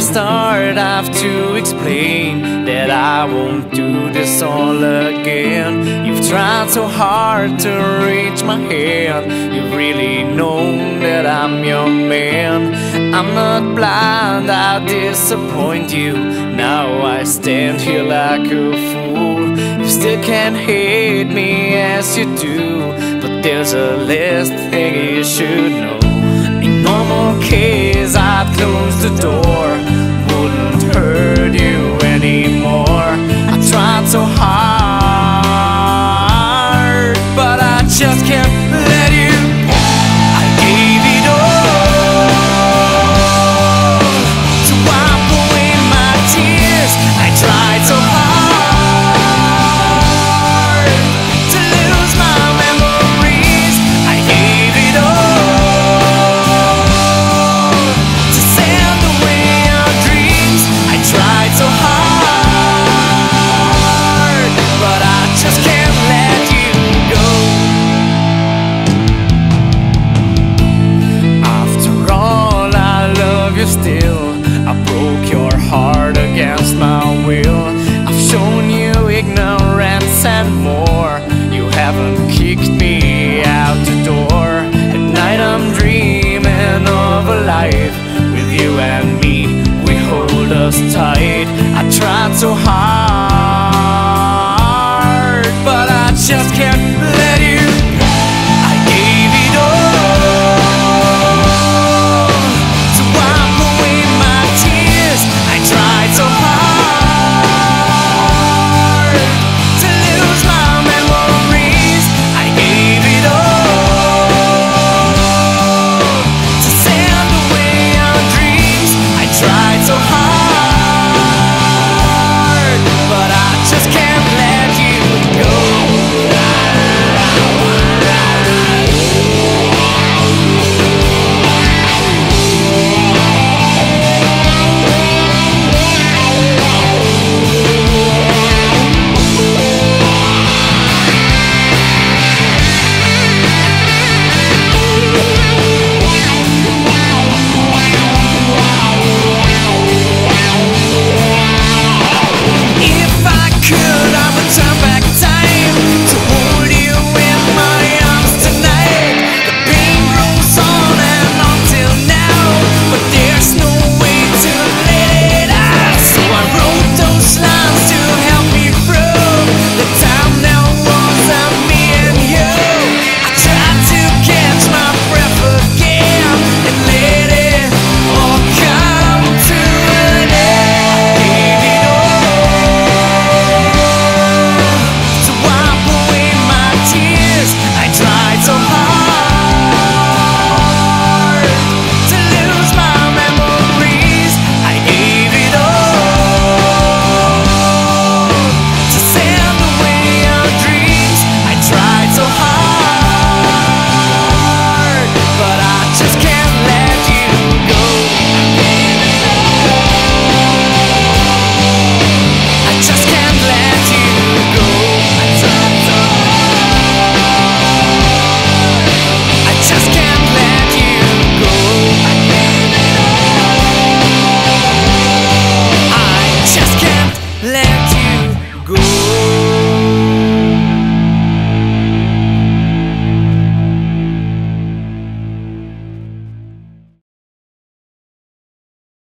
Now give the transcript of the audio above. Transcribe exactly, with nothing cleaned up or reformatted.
start off to explain that I won't do this all again. You've tried so hard to reach my hand. You've really known that I'm your man. I'm not blind, I disappoint you. Now I stand here like a fool. You still can't hate me as you do, but there's a last thing you should know. In normal case, I'd close the door, wouldn't hurt you anymore. I tried so hard, but I just can't let you. I gave it all to wipe away my tears. I tried so hard to lose my memories. I gave it all to send away our dreams. I tried so hard, but I just can't let you go. After all, I love you still. I broke your heart against my will. I've shown you